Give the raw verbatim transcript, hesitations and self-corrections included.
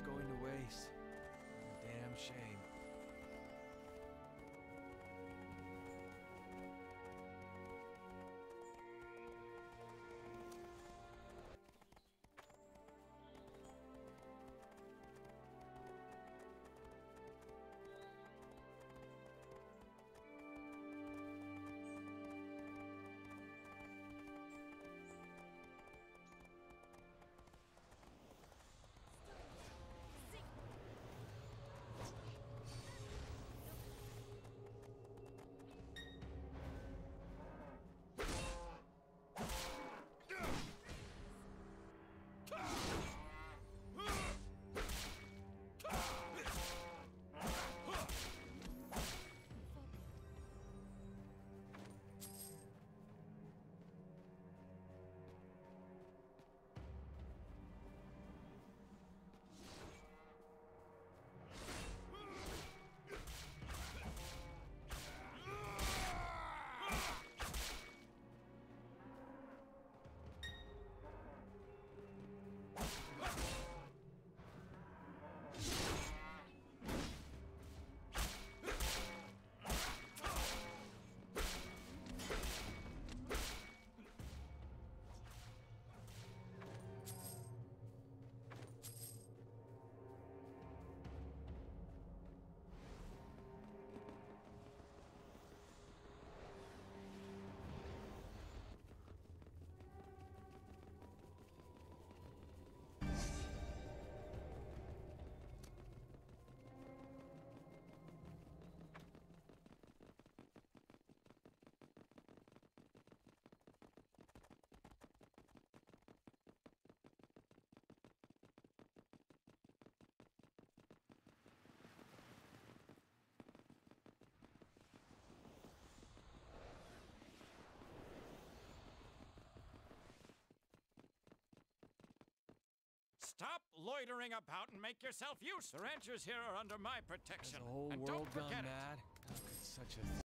it's going to waste. Damn shame. Stop loitering about and make yourself useful. The ranchers here are under my protection. And don't forget it. Such a